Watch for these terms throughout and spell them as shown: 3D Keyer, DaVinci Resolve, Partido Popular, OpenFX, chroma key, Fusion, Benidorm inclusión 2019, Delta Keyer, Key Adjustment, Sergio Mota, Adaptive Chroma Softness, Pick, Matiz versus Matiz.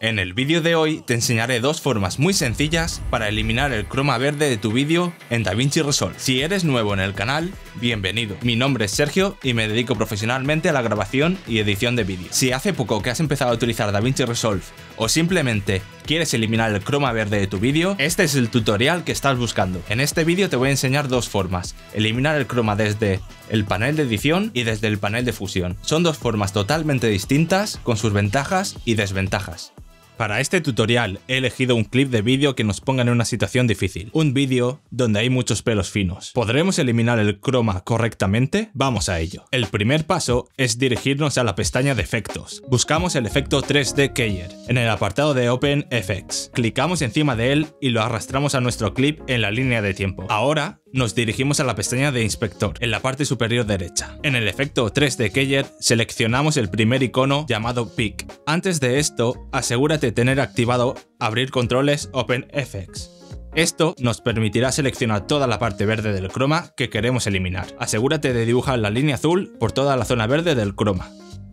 En el vídeo de hoy te enseñaré dos formas muy sencillas para eliminar el croma verde de tu vídeo en DaVinci Resolve. Si eres nuevo en el canal, bienvenido. Mi nombre es Sergio y me dedico profesionalmente a la grabación y edición de vídeo. Si hace poco que has empezado a utilizar DaVinci Resolve o simplemente quieres eliminar el croma verde de tu vídeo, este es el tutorial que estás buscando. En este vídeo te voy a enseñar dos formas: eliminar el croma desde el panel de edición y desde el panel de fusión. Son dos formas totalmente distintas, con sus ventajas y desventajas. Para este tutorial he elegido un clip de vídeo que nos ponga en una situación difícil, un vídeo donde hay muchos pelos finos. ¿Podremos eliminar el croma correctamente? Vamos a ello. El primer paso es dirigirnos a la pestaña de efectos. Buscamos el efecto 3D Keyer en el apartado de OpenFX. Clicamos encima de él y lo arrastramos a nuestro clip en la línea de tiempo. Ahora nos dirigimos a la pestaña de inspector, en la parte superior derecha. En el efecto 3D Keyer seleccionamos el primer icono llamado Pick. Antes de esto, asegúrate de tener activado abrir controles OpenFX. Esto nos permitirá seleccionar toda la parte verde del croma que queremos eliminar. Asegúrate de dibujar la línea azul por toda la zona verde del croma.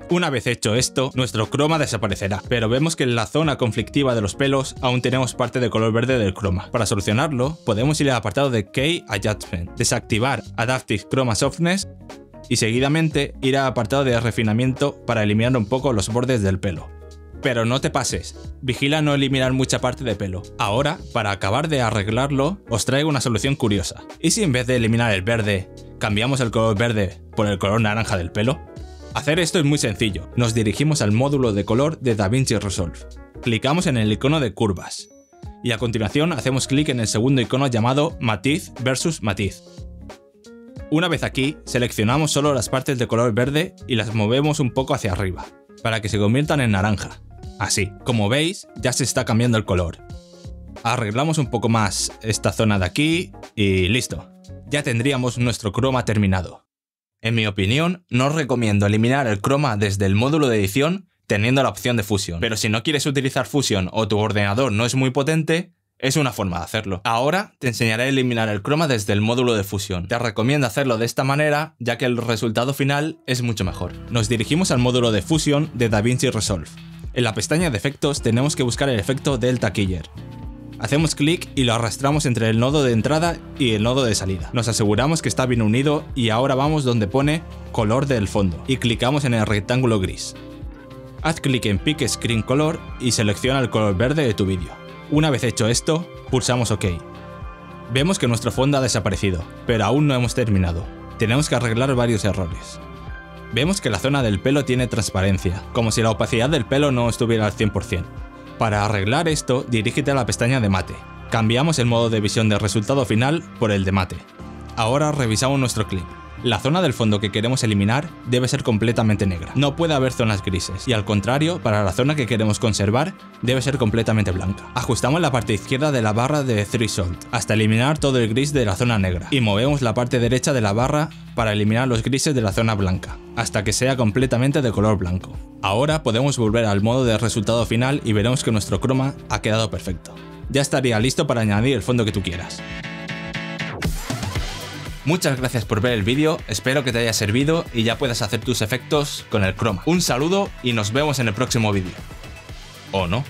Una vez hecho esto, nuestro croma desaparecerá, pero vemos que en la zona conflictiva de los pelos aún tenemos parte de color verde del croma. Para solucionarlo, podemos ir al apartado de Key Adjustment, desactivar Adaptive Chroma Softness y seguidamente ir al apartado de refinamiento para eliminar un poco los bordes del pelo. Pero no te pases, vigila no eliminar mucha parte de pelo. Ahora, para acabar de arreglarlo, os traigo una solución curiosa. ¿Y si en vez de eliminar el verde, cambiamos el color verde por el color naranja del pelo? Hacer esto es muy sencillo. Nos dirigimos al módulo de color de DaVinci Resolve. Clicamos en el icono de curvas y a continuación hacemos clic en el segundo icono llamado Matiz versus Matiz. Una vez aquí, seleccionamos solo las partes de color verde y las movemos un poco hacia arriba para que se conviertan en naranja. Así, como veis, ya se está cambiando el color. Arreglamos un poco más esta zona de aquí y listo. Ya tendríamos nuestro croma terminado. En mi opinión, no recomiendo eliminar el croma desde el módulo de edición teniendo la opción de Fusion, pero si no quieres utilizar Fusion o tu ordenador no es muy potente, es una forma de hacerlo. Ahora te enseñaré a eliminar el croma desde el módulo de fusión. Te recomiendo hacerlo de esta manera, ya que el resultado final es mucho mejor. Nos dirigimos al módulo de fusión de DaVinci Resolve. En la pestaña de efectos tenemos que buscar el efecto Delta Keyer. Hacemos clic y lo arrastramos entre el nodo de entrada y el nodo de salida. Nos aseguramos que está bien unido y ahora vamos donde pone color del fondo y clicamos en el rectángulo gris. Haz clic en Pick Screen Color y selecciona el color verde de tu vídeo. Una vez hecho esto, pulsamos OK. Vemos que nuestro fondo ha desaparecido, pero aún no hemos terminado. Tenemos que arreglar varios errores. Vemos que la zona del pelo tiene transparencia, como si la opacidad del pelo no estuviera al 100%. Para arreglar esto, dirígete a la pestaña de mate. Cambiamos el modo de visión del resultado final por el de mate. Ahora revisamos nuestro clip. La zona del fondo que queremos eliminar debe ser completamente negra. No puede haber zonas grises y al contrario, para la zona que queremos conservar, debe ser completamente blanca. Ajustamos la parte izquierda de la barra de Threshold hasta eliminar todo el gris de la zona negra y movemos la parte derecha de la barra para eliminar los grises de la zona blanca hasta que sea completamente de color blanco. Ahora podemos volver al modo de resultado final y veremos que nuestro croma ha quedado perfecto. Ya estaría listo para añadir el fondo que tú quieras. Muchas gracias por ver el vídeo, espero que te haya servido y ya puedas hacer tus efectos con el croma. Un saludo y nos vemos en el próximo vídeo. ¿O no?